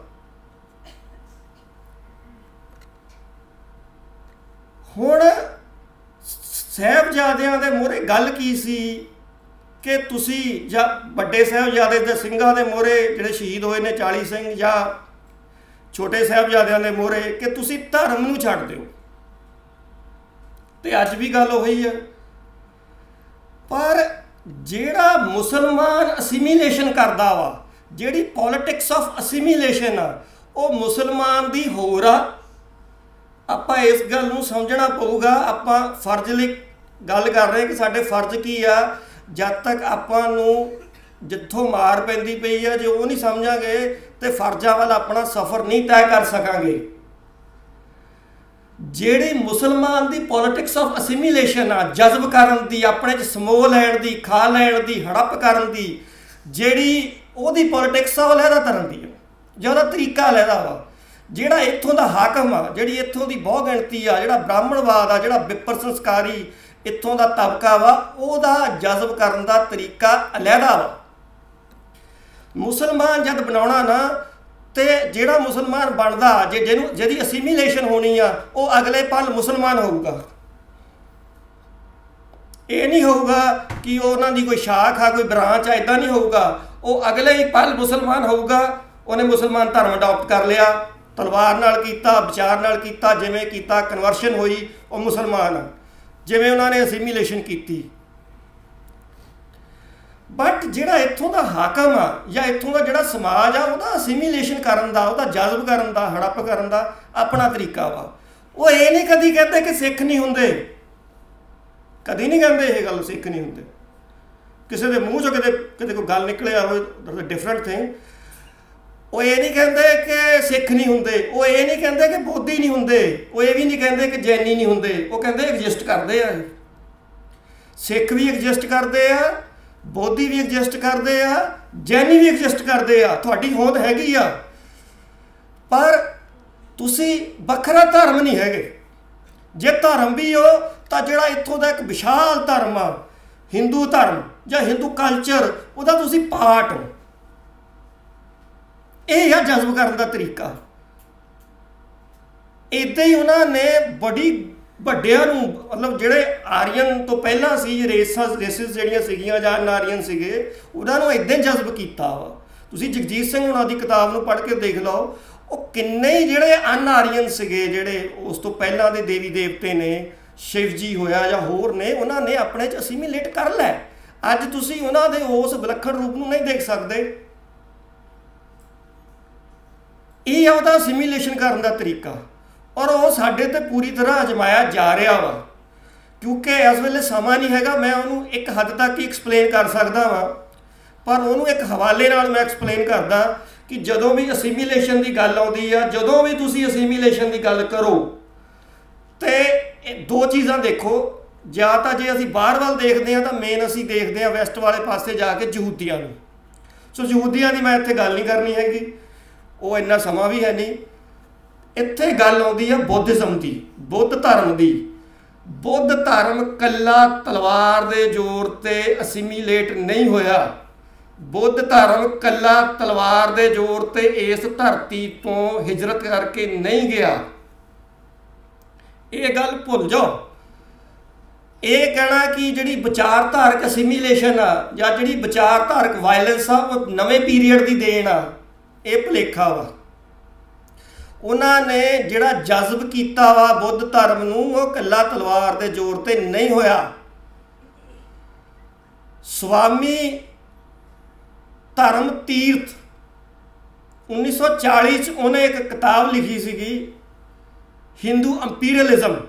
ਹੁਣ ਸਾਹਿਬਜ਼ਾਦਿਆਂ ਦੇ ਮੂਹਰੇ ਗੱਲ ਕੀ ਸੀ ਕਿ ਤੁਸੀਂ ਜਾਂ ਵੱਡੇ ਸਾਹਿਬਜ਼ਾਦੇ ਦੇ ਸਿੰਘਾਂ ਦੇ ਮੂਹਰੇ ਜਿਹੜੇ ਸ਼ਹੀਦ ਹੋਏ ਨੇ ਚਾਲੀ ਸਿੰਘ, ਜਾਂ ਛੋਟੇ ਸਾਹਿਬਜ਼ਾਦਿਆਂ ਦੇ ਮੂਹਰੇ ਕਿ ਤੁਸੀਂ ਧਰਮ ਨੂੰ ਛੱਡ ਦਿਓ, ਤੇ ਅੱਜ ਵੀ ਗੱਲ ਉਹੀ ਹੈ। ਪਰ ਜਿਹੜਾ ਮੁਸਲਮਾਨ ਅਸਿਮੀਲੇਸ਼ਨ ਕਰਦਾ ਵਾ, ਜਿਹੜੀ ਪੋਲੀਟਿਕਸ ਆਫ ਅਸਿਮੀਲੇਸ਼ਨ ਆ, ਉਹ ਮੁਸਲਮਾਨ ਦੀ ਹੋਰ ਆ। ਆਪਾਂ ਇਸ ਗੱਲ ਨੂੰ ਸਮਝਣਾ ਪਊਗਾ। ਆਪਾਂ ਫਰਜ਼ ਲਈ ਗੱਲ ਕਰ ਰਹੇ ਕਿ ਸਾਡੇ ਫਰਜ਼ ਕੀ ਆ। ਜਦ ਤੱਕ ਆਪਾਂ ਨੂੰ ਜਿੱਥੋਂ ਮਾਰ ਪੈਂਦੀ ਪਈ ਆ, ਜੇ ਉਹ ਨਹੀਂ ਸਮਝਾਂਗੇ ਤੇ ਫਰਜ਼ਾਂ ਵੱਲ ਆਪਣਾ ਸਫ਼ਰ ਨਹੀਂ ਤੈਅ ਕਰ ਸਕਾਂਗੇ। ਜਿਹੜੀ ਮੁਸਲਮਾਨ ਦੀ ਪੋਲੀਟਿਕਸ ਆਫ ਅਸਿਮੀਲੇਸ਼ਨ ਆ, ਜਜ਼ਬ ਕਰਨ ਦੀ, ਆਪਣੇ 'ਚ ਸਮੋ ਲੈਣ ਦੀ, ਖਾ ਲੈਣ ਦੀ, ਹੜੱਪ ਕਰਨ ਦੀ, ਜਿਹੜੀ ਉਹਦੀ ਪੋਲੀਟਿਕਸ ਆ ਉਹ ਲਹਿਦਾ ਕਰਨ ਦੀ ਆ, ਜਾਂ ਉਹਦਾ ਤਰੀਕਾ ਲਹਿਦਾ ਵਾ। ਜਿਹੜਾ ਇੱਥੋਂ ਦਾ ਹਾਕਮ ਆ, ਜਿਹੜੀ ਇੱਥੋਂ ਦੀ ਬਹੁਗਿਣਤੀ ਆ, ਜਿਹੜਾ ਬ੍ਰਾਹਮਣਵਾਦ ਆ, ਜਿਹੜਾ ਵਿਪਰ ਸੰਸਕਾਰੀ ਇੱਥੋਂ ਦਾ ਤਬਕਾ ਵਾ, ਉਹਦਾ ਜਜ਼ਬ ਕਰਨ ਦਾ ਤਰੀਕਾ ਲਹਿਦਾ ਵਾ। ਮੁਸਲਮਾਨ ਜਦ ਬਣਾਉਣਾ ਨਾ, ਤੇ ਜਿਹੜਾ ਮੁਸਲਮਾਨ ਬਣਦਾ, ਜੇ ਜਿਹਨੂੰ ਜਿਹਦੀ ਅਸਿਮੀਲੇਸ਼ਨ ਹੋਣੀ ਆ, ਉਹ ਅਗਲੇ ਪਲ ਮੁਸਲਮਾਨ ਹੋਊਗਾ। ਇਹ ਨਹੀਂ ਹੋਊਗਾ ਕਿ ਉਹਨਾਂ ਦੀ ਕੋਈ ਸ਼ਾਖ ਆ, ਕੋਈ ਬ੍ਰਾਂਚ ਆ, ਇੱਦਾਂ ਨਹੀਂ ਹੋਊਗਾ। ਉਹ ਅਗਲੇ ਹੀ ਪਲ ਮੁਸਲਮਾਨ ਹੋਊਗਾ। ਉਹਨੇ ਮੁਸਲਮਾਨ ਧਰਮ ਅਡਾਪਟ ਕਰ ਲਿਆ, ਤਲਵਾਰ ਨਾਲ ਕੀਤਾ, ਵਿਚਾਰ ਨਾਲ ਕੀਤਾ, ਜਿਵੇਂ ਕੀਤਾ, ਕਨਵਰਸ਼ਨ ਹੋਈ, ਉਹ ਮੁਸਲਮਾਨ ਆ। जिमें उन्होंने असीमिलेशन की। बट जिहड़ा इत्थों का हाकम आ या इत्थों का जिहड़ा समाज आ उहदा असीमिलेशन करन दा, उहदा जज़ब करन दा, हड़प करन दा अपना तरीका वा। वो ये नहीं कभी कहते कि सिख नहीं होंदे, कभी नहीं कहते ये गल सिख नहीं होंदे, किसी के मूँह चो कि कितने कोई गल निकले हो डिफरेंट थिंग। वो ये नहीं कहते कि सिख नहीं होंदे, वो ये नहीं कहते कि बोधी नहीं होंदे, वो ये भी नहीं कहते कि जैनी नहीं होंदे, वो कहते एग्जिस्ट करते हैं। सिख भी एग्जिस्ट करते हैं, बोधी भी एग्जिस्ट करते हैं, जैनी भी एग्जिस्ट करते हैं, थोड़ी होंद हैगी आ, पर तुसी बखरा धर्म नहीं हैगे। जे धर्म भी हो तो जिहड़ा इत्थों का एक विशाल धर्म आ हिंदू धर्म या हिंदू कल्चर उहदा तुसी पार्ट हो। यह है जज्ब करन दा तरीका। इदां ही उन्होंने बड़ी ਵੱਡਿਆਂ ਨੂੰ मतलब ਜਿਹੜੇ ਆਰੀਅਨ ਤੋਂ ਪਹਿਲਾਂ ਸੀ ਰੇਸਸ ਰੇਸਿਸ ਜਿਹੜੀਆਂ ਸੀਗੀਆਂ ਜਾਂ ਨਾਰੀਅਨ ਸੀਗੇ ਉਹਨਾਂ ਨੂੰ ਇਦਾਂ ਜਜ਼ਬ ਕੀਤਾ ਵਾ। ਤੁਸੀਂ ਜਗਜੀਤ ਸਿੰਘ ਉਹਨਾਂ ਦੀ ਕਿਤਾਬ ਨੂੰ ਪੜ੍ਹ ਕੇ ਦੇਖ ਲਓ, ਉਹ ਕਿੰਨੇ ਹੀ ਜਿਹੜੇ ਅਨ ਆਰੀਅਨ ਸੀਗੇ ਜਿਹੜੇ ਉਸ ਤੋਂ ਪਹਿਲਾਂ ਦੇ ਦੇਵੀ ਦੇਵਤੇ ਨੇ, ਸ਼ਿਵ ਜੀ ਹੋਇਆ ਜਾਂ ਹੋਰ ਨੇ, ਉਹਨਾਂ ਨੇ ਆਪਣੇ 'ਚ ਅਸਿਮੀਲੇਟ ਕਰ ਲੈ। ਅੱਜ ਤੁਸੀਂ ਉਹਨਾਂ ਦੇ ਉਸ ਵਿਲੱਖਣ ਰੂਪ ਨੂੰ ਨਹੀਂ ਦੇਖ ਸਕਦੇ। ਇਹ ਆ ਉਹਦਾ ਅਸਿਮੀਲੇਸ਼ਨ ਕਰਨ ਦਾ ਤਰੀਕਾ और वो साढ़े तो पूरी तरह अजमाया जा रहा वा, क्योंकि इस वेले समा नहीं हैगा। मैं उन्होंने एक हद तक ही एक्सप्लेन कर सकता वा, पर उन्होंने एक हवाले नाल मैं एक्सप्लेन करदा कि जदों भी असीमिलेशन की गल आउंदी आ, जदों भी तुसी असीमिलेशन की गल करो तो दो चीज़ां देखो, जां तां जे असीं बाहर वाल देखते हैं तो मेन असीं देखते हैं वैस्ट वाले पासे जाके यहूदियां नूं। सो यहूदियां की मैं इत्थे गल नहीं करनी हैगी, वो इन्ना समा भी है नहीं। ਇੱਥੇ ਗੱਲ ਆਉਂਦੀ ਹੈ ਬੁੱਧਿਜ਼ਮ ਦੀ, ਬੁੱਧ ਧਰਮ ਦੀ। ਬੁੱਧ ਧਰਮ ਕੱਲਾ ਤਲਵਾਰ ਦੇ ਜ਼ੋਰ ਤੇ ਅਸਿਮੀਲੇਟ ਨਹੀਂ ਹੋਇਆ। ਬੁੱਧ ਧਰਮ ਕੱਲਾ ਤਲਵਾਰ ਦੇ ਜ਼ੋਰ ਤੇ ਇਸ ਧਰਤੀ ਤੋਂ ਹਿਜਰਤ ਕਰਕੇ ਨਹੀਂ ਗਿਆ। ਇਹ ਗੱਲ ਭੁੱਲ ਜਾਓ। ਇਹ ਕਹਿਣਾ ਕਿ ਜਿਹੜੀ ਵਿਚਾਰਧਾਰਕ ਅਸਿਮੀਲੇਸ਼ਨ ਆ ਜਾਂ ਜਿਹੜੀ ਵਿਚਾਰਧਾਰਕ ਵਾਇਲੈਂਸ ਆ ਉਹ ਨਵੇਂ ਪੀਰੀਅਡ ਦੀ ਦੇਣ ਆ, ਇਹ ਭੁਲੇਖਾ ਵਾ। उन्होंने जिहड़ा जज़ब किया वा बुद्ध धर्म नूं वह कल्ला तलवार के जोर पर नहीं होया। स्वामी धर्म तीर्थ उन्नीस सौ चालीस उन्हें एक किताब लिखी सी Hindu imperialism,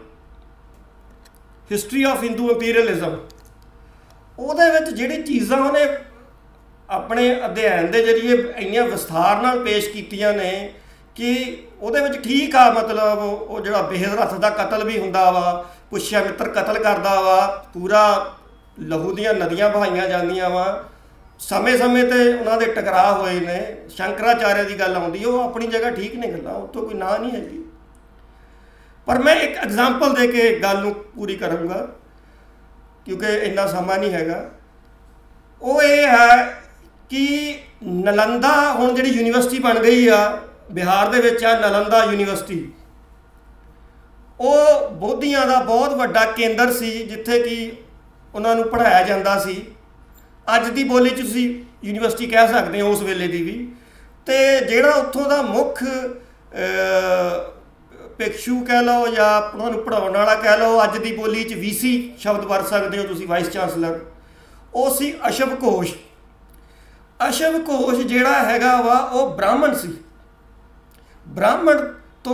history of Hindu imperialism. उहदे विच जिहड़ी चीज़ां उन्हें अपने अध्ययन के जरिए इन्नियां विस्तार नाल पेश कीतियां ने कि ਉਹਦੇ ਵਿੱਚ ठीक आ, मतलब वो ਜਿਹੜਾ बेहरथ का कतल भी ਹੁੰਦਾ ਵਾ, ਪੁਸ਼ਿਆ ਮਿੱਤਰ कतल करता वा, पूरा लहू ਦੀਆਂ ਨਦੀਆਂ ਵਹਾਈਆਂ ਜਾਂਦੀਆਂ ਵਾ, समय समय ਤੇ ਉਹਨਾਂ ਦੇ टकरा ਹੋਏ ਨੇ। ਸ਼ੰਕਰਾਚਾਰਿਆ ਦੀ ਗੱਲ ਆਉਂਦੀ, ਉਹ ਆਪਣੀ ਜਗ੍ਹਾ ठीक ਨੇ ਗੱਲਾਂ, ਉੱਤੋਂ ਕੋਈ ਨਾ ਨਹੀਂ ਹੈਗੀ। पर मैं एक एग्जाम्पल ਦੇ ਕੇ ਗੱਲ ਨੂੰ पूरी ਕਰਾਂਗਾ क्योंकि ਇੰਨਾ ਸਮਾਂ ਨਹੀਂ ਹੈਗਾ। ਉਹ ਇਹ ਹੈ कि ਨਲੰਦਾ ਹੁਣ ਜਿਹੜੀ ਯੂਨੀਵਰਸਿਟੀ ਬਣ ਗਈ ਆ बिहार दे विच, नालंदा यूनीवर्सिटी वो बोधियां का बहुत वड्डा केंद्र सी जिथे कि उन्होंने पढ़ाया जाता सी। अज की बोली तुसी यूनीवर्सिटी कह सकते हो उस वेले की भी। तो जिहड़ा उत्थों का मुख भिक्षु कह लो या उन्होंने पढ़ाने वाला कह लो, अज की बोली वी सी शब्द वरत सकते हो तुसी, वाइस चांसलर, वो सी अशब घोष। अशब घोष जिहड़ा हैगा वा वो ब्राह्मण सी, ब्राह्मण तो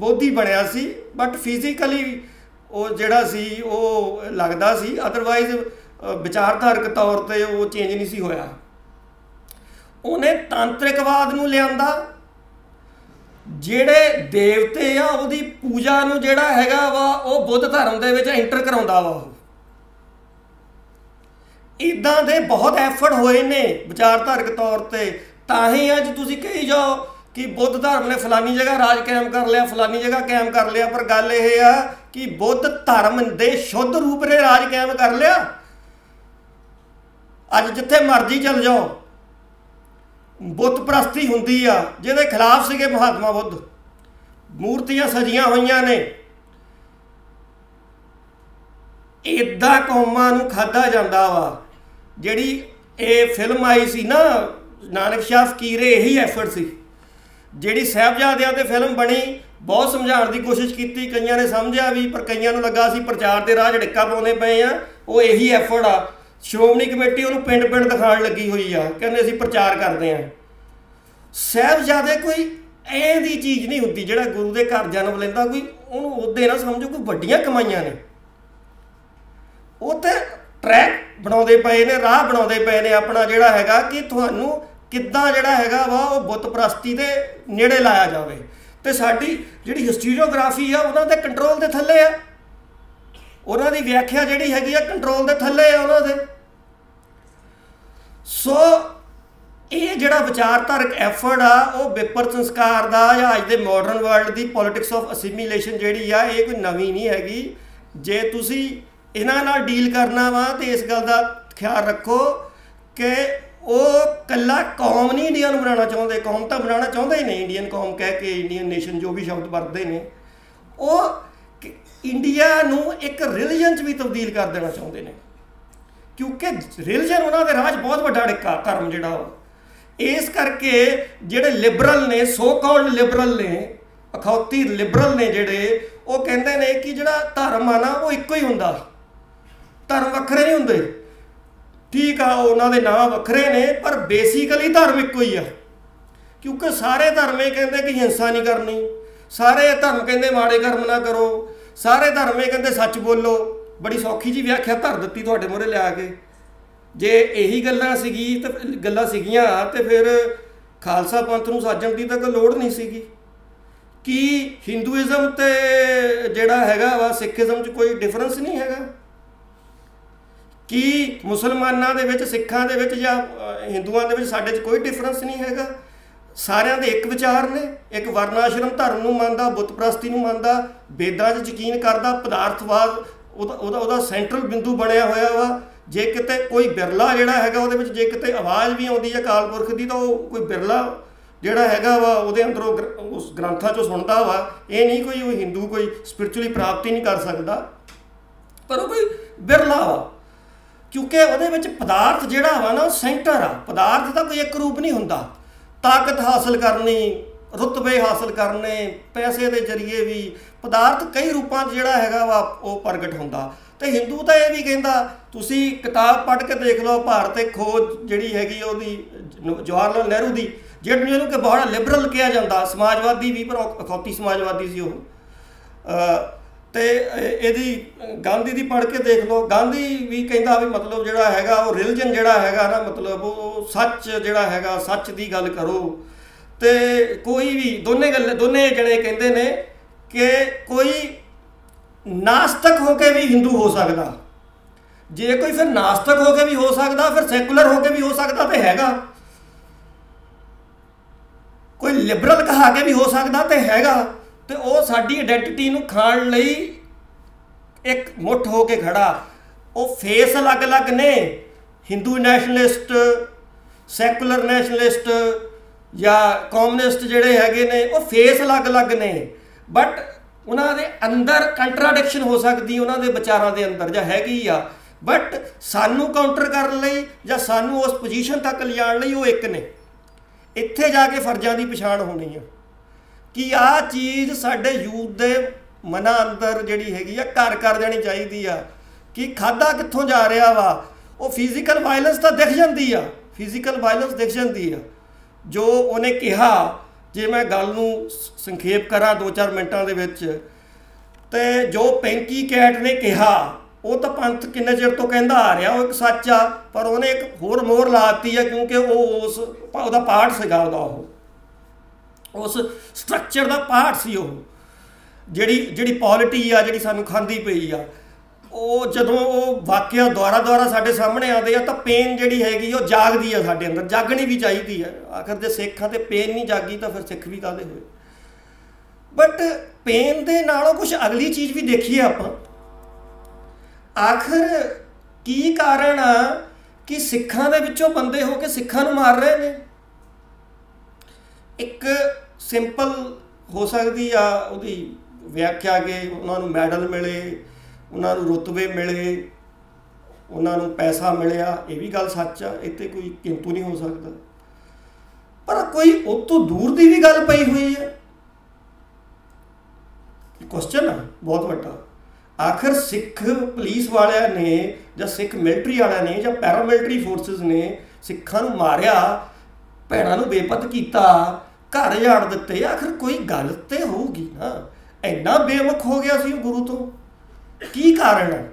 बोधी बनया सी, बट फिजिकली वो जिहड़ा सी वो लगदा सी, अदरवाइज विचारधारक तौर पर वो चेंज नहीं सी होया। उन्हें तांत्रिकवाद नूं लिआंदा, जिहड़े देवते आ उहदी पूजा नूं जिहड़ा हैगा वा वो बुद्ध धर्म दे विच एंटर कराउंदा वा। इदां दे बहुत एफर्ट होए ने विचारधारक तौर ते, तां ही अज तुसीं कही जाओ कि बुद्ध धर्म ने फलानी जगह राज कायम कर लिया, फलानी जगह कायम कर लिया। पर गल यह है कि बुद्ध धर्म दे शुद्ध रूप ने राज कायम कर लिया। अज जिथे मर्जी चल जाओ बुत परस्ती हुंदी आ, जिहदे खिलाफ सीगे महात्मा बुद्ध, मूर्तियां सजिया हुई ने, इदा कौमां नूं खाधा जाता वा। जिहड़ी ये फिल्म आई सी ना नानक शाह फकीर, यही एफर्ट सी। जिहड़ी साहबजादियां ते फिल्म बनी बहुत समझाने की कोशिश की, कई ने समझा भी, पर कई लगा असी प्रचार के राह झड़का पाने पे हाँ। वो यही एफर्ट आ श्रोमणी कमेटी उन्होंने पिंड पिंड दिखा लगी हुई आ, कहते असी प्रचार करते हैं। साहबजादे कोई ऐसी चीज़ नहीं होती जोड़ा गुरु के घर जन्म लेंदा, कोई उन्होंने उदे ना समझो कोई वड्डियां कमाइया ने। वो तो ट्रैक बनाते पे ने, राह बनाते पे ने अपना जोड़ा है कि थानू किद्दां जोड़ा है वा वो बुत परस्ती के नेड़े लाया जाए। तो साडी जिहड़ी हिस्टीरियोग्राफी आ उन्हां दे कंट्रोल दे थल्ले आ, उन्हां दी व्याख्या जिहड़ी हैगी आ कंट्रोल दे थल्ले आ उन्हां दे। सो ये जिहड़ा विचारधारक एफर्ट आ वो विपर संस्कार दा या अज दे मॉडर्न वर्ल्ड दी पॉलिटिक्स ऑफ असिमिलेशन जिहड़ी आ ये कोई नवी नहीं हैगी। जे तुसीं इन्हां नाल डील करना वा तो इस गल दा ख्याल रखो कि वो कला कौम नहीं इंडिया बनाना चाहते, कौम तो बनाना चाहते ही नहीं, इंडियन कौम कह के इंडियन नेशन जो भी शब्द वरते हैं वो इंडिया नूं एक रिलीजन च भी तब्दील कर देना चाहते हैं, क्योंकि रिलीजन उन्होंने राज बहुत वड्डा डिक्का धर्म जिहड़ा। इस करके जिहड़े लिबरल ने, सो कॉल्ड लिबरल ने, अखौती लिबरल ने जिहड़े, वो कहते हैं कि जिहड़ा धर्म आ ना वो एको ही हुंदा, धर्म वखरे नहीं हुंदे। ठीक आ उन्होंने नां वखरे ने पर बेसिकली धर्म एको ही आ, क्योंकि सारे धर्म ये कहते कि हिंसा नहीं करनी, सारे धर्म कहते माड़े कर्म ना करो, सारे धर्म ये कहते सच बोलो। बड़ी सौखी जी व्याख्या धर दी थोड़े मूहरे लिया के। जे यही गल्लां सीगी तो गल्लां सीगियां तो फिर खालसा पंथ नूं साजण दी तां कोई लोड़ नहीं सीगी कि हिंदूइज़म ते जिहड़ा हैगा वा सिखिज़म च कोई डिफरेंस नहीं हैगा कि मुसलमानों के सिखों के या हिंदुओं के साडे च कोई डिफरेंस नहीं हैगा। सारियां दे एक विचार ने, एक वर्णाश्रम धर्म नूं मानदा, बुत परस्ती नूं मानदा, वेदां 'च यकीन करदा, पदार्थवाद उहदा उहदा सेंट्रल बिंदू बनिया होया वा। जे किते कोई बिरला जिहड़ा हैगा उहदे विच जे किते आवाज़ भी आउंदी है अकाल पुरख दी तां ओह कोई बिरला जिहड़ा हैगा वा उहदे अंदरों उस ग्रंथां 'चों सुणदा वा। इह नहीं कोई ओह हिंदू कोई स्पिरिचुअली प्राप्ति नहीं कर सकदा, पर ओह कोई बिरला वा, क्योंकि वो पदार्थ जोड़ा वा ना सेंटर आ। पदार्थ का कोई एक रूप नहीं होंदा। ताकत हासिल करनी, रुतबे हासिल करने, पैसे के जरिए भी पदार्थ कई रूपों जोड़ा है वा वो प्रगट होंदा। तो हिंदू तो यह भी कहता, तुसी किताब पढ़ के देख लो, भारत एक खोज जी हैगी जवाहरलाल नेहरू की, जिन्होंने कि बड़ा लिबरल कहा जाता, समाजवादी भी पर अखौती समाजवादी सी वो। तो यदि गांधी की पढ़ के देख लो, गांधी भी कहता भी मतलब जोड़ा है वो रिलीजन जोड़ा है ना, मतलब वो सच जोड़ा है, सच की गल करो। तो कोई भी दोने गल दोने जने कहते हैं कि कोई नास्तिक होके भी हिंदू हो सकता, जे कोई फिर नास्तिक होके भी हो सकता, फिर सैकुलर होके भी हो सकता, तो हैगा कोई लिबरल कहा के भी हो सकता, तो हैगा। तो वो साडी आइडेंटिटी नूं खाण लई एक मुठ हो के खड़ा। वो फेस अलग अलग ने, हिंदू नैशनलिस्ट, सैकुलर नैशनलिस्ट या कॉमनिस्ट जिहड़े हैगे ने, वो फेस अलग अलग ने, बट उन्हां दे अंदर कंट्राडिक्शन हो सकती उन्हां दे विचारां दे अंदर जां हैगी आ, बट सानू काउंटर करन लई जां सानू उस पोजीशन तक लिआउण लई वो एक ने। इत्थे जाके फर्जां दी पछाण होणी आ कि आ चीज़ साडे यूथ दे मना अंदर जिहड़ी हैगी आ घर कर देनी चाहिदी आ कि खादा कित्थों जा रहा वा। वो फिजिकल वायलेंस तो दिख जाती आ, फिजिकल वायलेंस दिख जाती आ। जो उन्हें कहा, जे मैं गल नूं संखेप करा दो चार मिनटां दे विच, ते जो पेंकी कैट ने कहा वो तो पंथ किन्ने चिर तो कहता आ रहा, वो एक सच आ, पर उन्हें एक होर मोहर लाती है क्योंकि वो उस उहदा पाठ सीगा, उहदा वो उस स्ट्रक्चर का पार्ट सी। वो जिहड़ी जिहड़ी पॉलिटी आ जिहड़ी सानूं खांदी पई आ, वो जदों वो वाकिया दुआरा दुआरा साडे सामने आते हैं तो पेन जिहड़ी हैगी वो जागदी आ साडे अंदर, जागनी भी चाहिदी है। आखिर जे सिखां ते पेन नहीं जागी तो फिर सिख भी काहदे होए। बट पेन दे नालों कुछ अगली चीज़ भी देखीए आपां, आखिर की कारण आ कि सिखां दे विचों बंदे हो के सिखां नूं मार रहे ने। एक सिंपल हो सकती आ उहदी व्याख्या के उन्होंने मैडल मिले, उन्होंने रुतबे मिले, उन्होंने पैसा मिलया, ये भी गल सच आ, इत्थे कोई किंतु नहीं हो सकता। पर कोई उस तो दूर की भी गल पई हुई है क्वेश्चन बहुत वड्डा। आखिर सिख पुलिस वाले ने या सिख मिलटरी वाले ने या पैरामिलिटरी फोर्सेस ने सिखा मारिया, भैनों बेपत किया, घर उजाड़ दिते, आखिर कोई गल तो होगी ना। इन्ना बेमुख हो गया सी गुरु तो, की कारण है?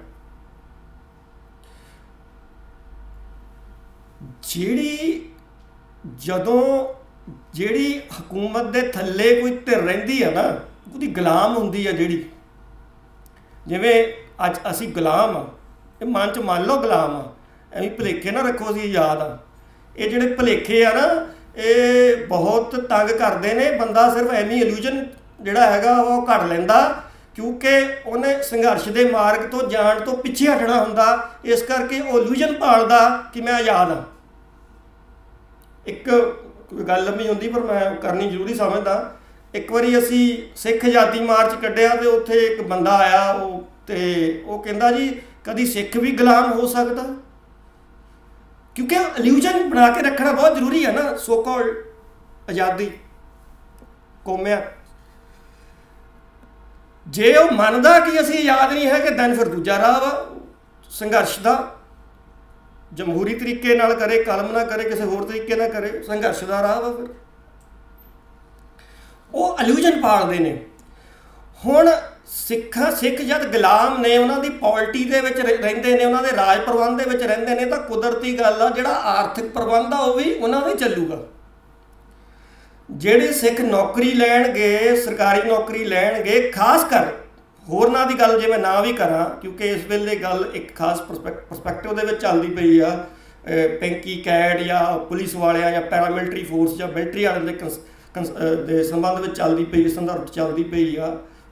जिहड़ी जदों जिहड़ी हकूमत दे थले कोई धिर रहिंदी है ना, उहदी गुलाम हुंदी है जिहड़ी। जिवें अज असीं गुलाम आ, मन च मान लो गुलाम आ, एवी भुलेखे ना रखो असीं याद आ। ये जिहड़े भुलेखे आ ना, ये बहुत तंग करदे ने। बंदा सिर्फ एवी इल्यूजन जिहड़ा हैगा वह घट लैंदा, क्योंकि उन्हें संघर्ष के मार्ग तो जाण तो पिछे हटना हुंदा, इस करके वो इल्यूजन पालदा कि मैं आजाद हाँ। एक गल लंबी हुंदी पर मैं करनी जरूरी समझदा। एक बारी असी सिख आजादी मार्च कढ़िया तो उत्थे एक बंदा आया, वो ते वो कहंदा जी कभी सिख भी गुलाम हो सकता, क्योंकि इल्यूजन बना के रखना बहुत जरूरी है ना। सो कॉल्ड आजादी कौमिया जे वह मानता कि असी आजाद नहीं है कि दैन फिर दूजा राह वा संघर्ष का, जमहूरी तरीके नाल करे, कलम ना करे, किसी होर तरीके ना करे, संघर्ष का राह वा। फिर वो अलूजन पालते हैं। हुण सिख सिख जद गुलाम ने, उन्होंने पॉलिटी के रेंदे ने, उन्होंने राज प्रबंध के रेंदे ने, तो कुदरती गल आ जिहड़ा आर्थिक प्रबंध आ वह भी उन्होंने चलूगा। जिहड़े सिख नौकरी लैणगे, सरकारी नौकरी लैणगे, खास कर होरना की गल जे मैं ना भी करा, क्योंकि इस वेले गल एक खास परसपैक्ट परसपैक्टिव दे विच चलदी पई आ। पिंकी कैट या पुलिस वाले या पैरामिलिटरी फोर्स या मिलटरी वाले दे कंस कंस दे संबंध में चलती पई, संदर्भ चलती पई आ।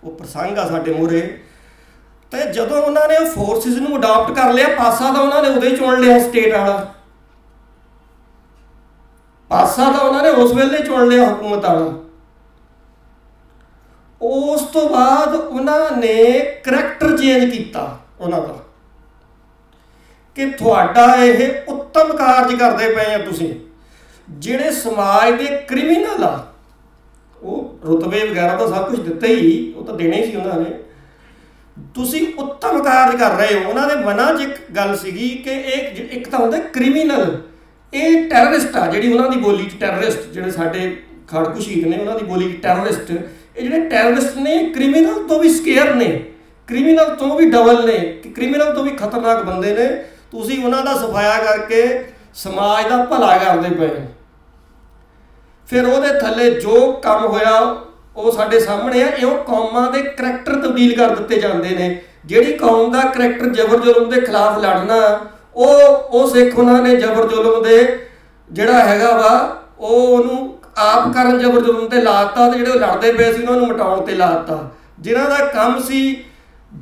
वो प्रसंग आ साडे मूहरे, तो जदों उन्होंने फोर्सिस नूं अडॉप्ट कर लिया, पासा तो उन्होंने उदे चुन लिया, स्टेट वाला पासा तो उन्होंने उस वेले चुन लिया हुकूमत वाला। उस तो बाद उन्होंने करैक्टर चेंज किया उन्होंने कि तुहाडा यह उत्तम कार्य करते पे हो तुसीं। जिहड़े समाज के क्रिमिनल आ, वो रुतबे वगैरह तो सब कुछ दिते ही, वो तो देने ही उन्होंने, तुसीं उत्तम कार्य कर रहे हो। उन्होंने मना च एक गल सीगी कि एक एक तो होंदे क्रिमिनल, ये टैररिस्ट आ जी, उन्होंने बोली टैररिस्ट, जो साढ़े खाड़कू शहीद ने उन्होंने बोली टैररिस्ट, ये जो टैररिस्ट ने क्रिमिनल तो भी स्केयर ने, क्रिमिनल तो भी डबल ने, क्रिमिनल तो भी खतरनाक बंदे ने। तुसी उन्हों दा सफाया करके समाज का भला करते पे। फिर वो थले जो काम होया वो साढ़े सामने है। इहो कौमां दे करैक्टर तब्दील कर दिते जाते हैं। जिहड़ी कौम का करैक्टर जबर जुल्म के खिलाफ लड़ना, वो सिख उन्होंने जबर जुल्म दे जिहड़ा हैगा वा वो आप करन जबर जुल्म ते लाता, तो जो लड़ते पे सी उन्होंने मिटाउण ते लाता। जिन्हां दा काम सी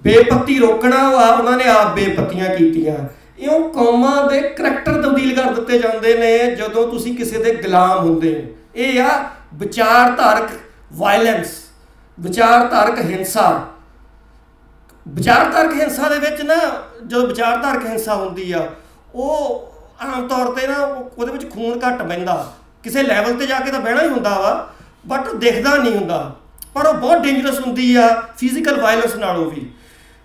बेपत्ती रोकना, उन्होंने आप बेपत्तियां कीतियां। इउं कौमां दे करैक्टर तब्दील कर दित्ते जांदे ने जदों तुसीं किसी दे गुलाम हुंदे हो। इह आ विचारधारक वायलेंस, विचारधारक हिंसा। विचारधारक हिंसा दे विच ना, जो विचारधारक हिंसा होंदी आ वो आम तौर पर ना वो खून घट बहता, किसी लैवल पर जाके तो बहना ही होंदा वा, बट दिखता नहीं होंदा, पर वो बहुत डेंजरस होंदी आ फिजिकल वायलेंस नालों भी।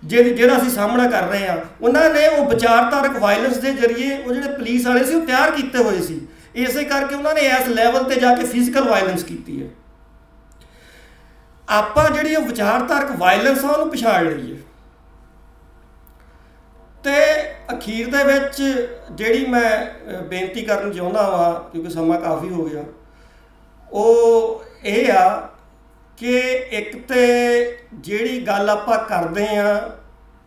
जे जेहड़ा असीं सामना कर रहे हैं, उन्होंने वो विचारधारक वायलेंस के जरिए वो जो पुलिस वाले से तैयार किए हुए सी, इस करके उन्होंने इस लैवल पर जाके फिजिकल वायलेंस की है। आपां जिहड़ी विचारधारक वायलेंस आ उहनूं पछाण लईए। तो अखीर दे विच जिहड़ी मैं बेनती करनी चाहुंदा वा, क्योंकि समा काफ़ी हो गया, वो ये आ कि एक तो जिहड़ी गल आपां करदे आ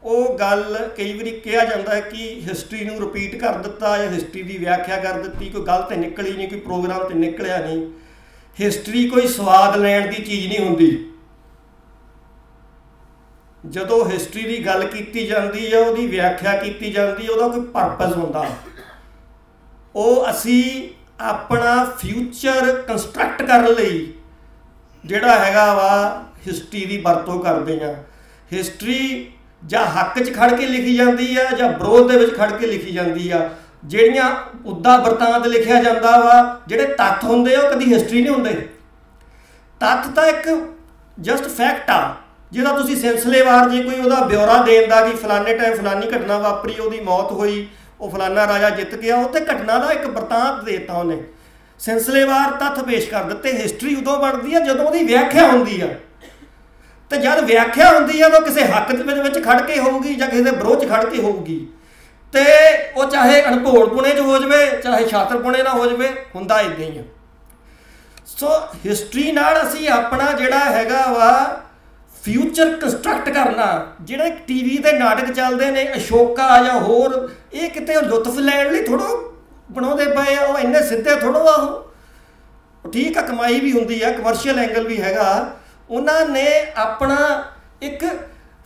वो गल कई वारी कहा जाता है कि हिस्टरी नूं रिपीट कर दिता या हिस्टरी की व्याख्या कर दी, कोई गल तो निकली नहीं, कोई प्रोग्राम तो निकलिया नहीं। हिस्टरी कोई स्वाद लैण की चीज़ नहीं होंदी। जदों हिस्टरी की गल की जाती है, उसकी व्याख्या की जाती है, उसका कोई परपस होंदा। वो असी अपना फ्यूचर कंस्ट्रक्ट करने लई जिहड़ा हैगा वा हिस्टरी की वरतों करते हैं। हिस्टरी जां हक च खड़ के लिखी जाती है जां विरोध दे विच खड़ के लिखी जाती है। जिहड़ियां मुद्दा बरतांत लिखिया जाता वा, जिहड़े तत्थ होंदे आ, कदी हिस्टरी नहीं होंदे। तत्थ तां एक जस्ट फैक्ट आ, जिहदा तुसीं सिलसिलेवार जी कोई उहदा ब्यौरा देण दा कि फलाने टाइम फलानी घटना वापरी, उहदी मौत होई, वह फलाना राजा जित गया, उत्ते घटना का एक बरतांत देता उन्हें, सिलसिलेवार तत्थ पेश कर दिते। हिस्टरी उदों बनती है जदों उहदी व्याख्या होंदी है, तो जब व्याख्या होंदी है तो किसी हक दे खड़ के होगी या किसी विरोध खड़ के होगी, तो वह चाहे अणभोड़पुने च हो जाए चाहे छात्रपुने ना हो जाए, हुंदा इदां ही है। सो हिस्टरी नाल असीं अपना जिहड़ा हैगा वा फ्यूचर कंस्ट्रक्ट करना, जिहड़े टीवी के नाटक चलते हैं अशोका या होर, ये कितने लुत्फ लैण लई थोड़ो बनाउंदे पए आ, वो इन्ने सीधे थोड़ो आ। ठीक है, कमाई भी होंदी है, कमर्शियल एंगल भी हैगा, उन्होंने अपना एक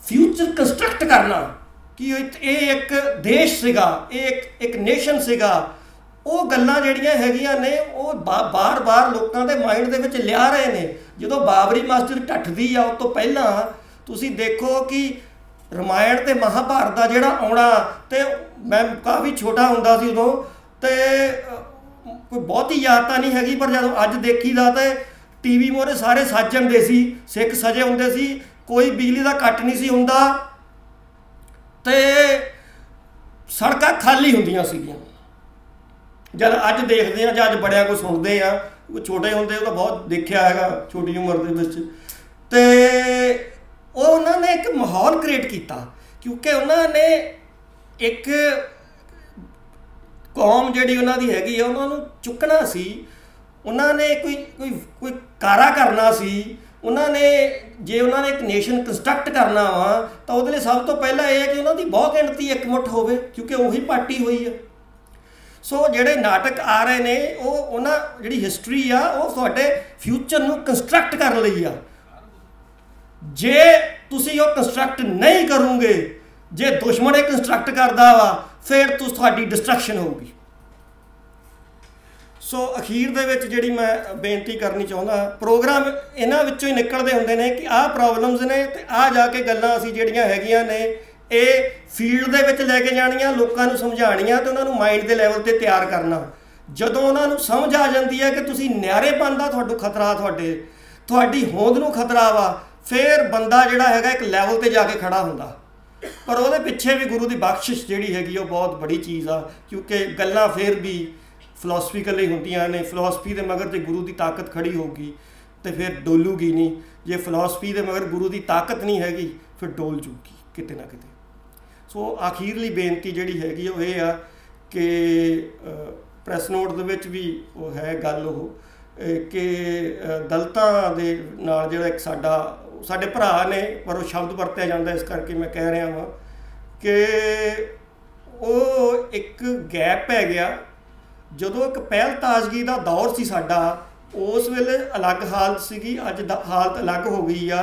फ्यूचर कंस्ट्रक्ट करना कि ये एक देश सीगा, एक एक नेशन सीगा, वो गल्लां जिहड़ियां हैगियां ने वो बा बार बार लोगों के माइंड दे विच लिया रहे हैं। जो बाबरी मस्जिद ढठदी आ, उस तो पहला तुसीं देखो कि रामायण ते महाभारत का जिहड़ा आउणा, ते मैं काफ़ी छोटा हुंदा सी उदों, ते कोई बहुती याद तां नहीं हैगी, पर जदों अज देखीदा ते टीवी मोहरे सारे साजन दे सी, सिख सजे होंदे सी, कोई बिजली का कट नहीं सी हुंदा, ते सड़कां खाली हुंदियां सीगियां। जद अज देखते हैं जब अज बड़ियां को सुनते हैं, वो छोटे होंदे तो बहुत देखा है छोटी उम्र के विच, ते उन्होंने एक माहौल क्रिएट किया क्योंकि उन्होंने एक कौम जिहड़ी उन्हां दी हैगी उन्होंने चुकना सी, उन्होंने कोई कोई कोई कारा करना सी, उन्होंने जे उन्होंने एक नेशन कंस्ट्रक्ट करना वा तो वो सब तो पहला यह है कि उन्होंने बहुत गिणती एकमुठ हो, क्योंकि वही पार्टी हुई है। सो जोड़े नाटक आ रहे हैं वो उन्होंने जी हिस्टरी आ वो फ्यूचर को कंस्ट्रक्ट कर ली आ। जे तुसी वो कंस्ट्रक्ट नहीं करोगे, जे दुश्मन ये कंस्ट्रक्ट करता वा, फिर तुहाडी डिस्ट्रक्शन होगी। सो so, अखीर दे विच जिहड़ी मैं बेनती करनी चाहुंदा, प्रोग्राम इन्हां विच्चों ही निकलदे हुंदे ने कि आह प्रॉब्लम्स ने ते आ जाके गल्लां असीं जिहड़ियां हैगियां ने ये फील्ड दे विच लैके जाणियां, लोकां नूं समझाणियां ते उन्हां नूं माइंड दे लैवल ते तैयार करना। जदों उन्हां नूं समझ आ जांदी है कि तुसीं न्यारेपन दा तुहाडू खतरा, तुहाडे तुहाडी होंद नूं खतरा वा, फिर बंदा जिहड़ा हैगा एक लैवल ते जाके खड़ा हुंदा। पर उहदे पिछे भी गुरु दी बख्शिश जिहड़ी हैगी वो बहुत बड़ी चीज़ आ, क्योंकि गल्लां फिर भी फिलोसफीकल ही होंदियां ने, फिलोसफी के मगर जो गुरु की ताकत खड़ी होगी तो फिर डोलूगी नहीं, जे फिलोसफी के मगर गुरु की ताकत नहीं हैगी फिर डोल जूगी किते ना किते। सो आखिरली बेनती जिहड़ी हैगी वो ये आ कि प्रैस नोट दे विच भी वो है गल वो कि दलतां दे नाल जिहड़ा एक साडा साडे भरा ने, पर वो शब्द वरतिया जांदा इस करके मैं कह रहा हाँ कि वो एक गैप पै गया। जदों एक पहल ताजगी का दौर सी साडा, उस वेले अलग हालत सीगी, अज दा हालत अलग हो गई आ।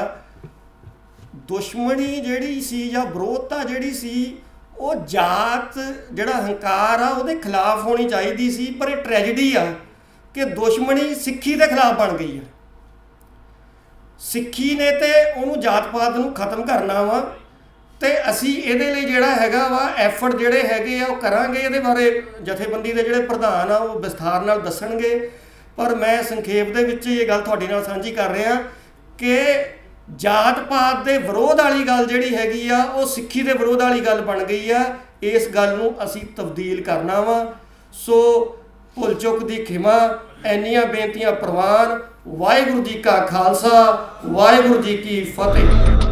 दुश्मनी जिहड़ी सी या विरोधता जिहड़ी सी वो जात जिहड़ा हंकार आ उहदे खिलाफ होनी चाहिदी सी, पर ये ट्रैजेडी आ कि दुश्मनी सिक्खी के खिलाफ बन गई है। सिक्खी ने तो उहनूं जात पात नूं खत्म करना वा, तो असी ये जोड़ा हैगा वा एफर्ट जोड़े हैगे आ करांगे, ये बारे जथेबंदी के जोड़े प्रधान आ वो विस्थार नाल दसणगे। पर मैं संखेप दे विच ये गल तुहाडे नाल सांझी कर रहा कि जात पात दे विरोध वाली गल जिहड़ी हैगी आ वो सिक्खी दे विरोध वाली गल बन गई आ, इस गल नूं असी तब्दील करना वा। सो भुल चुक दी खिमा, इन्नियां बेनतियां प्रवान। वाहिगुरू जी का खालसा, वाहिगुरू जी की फतेह।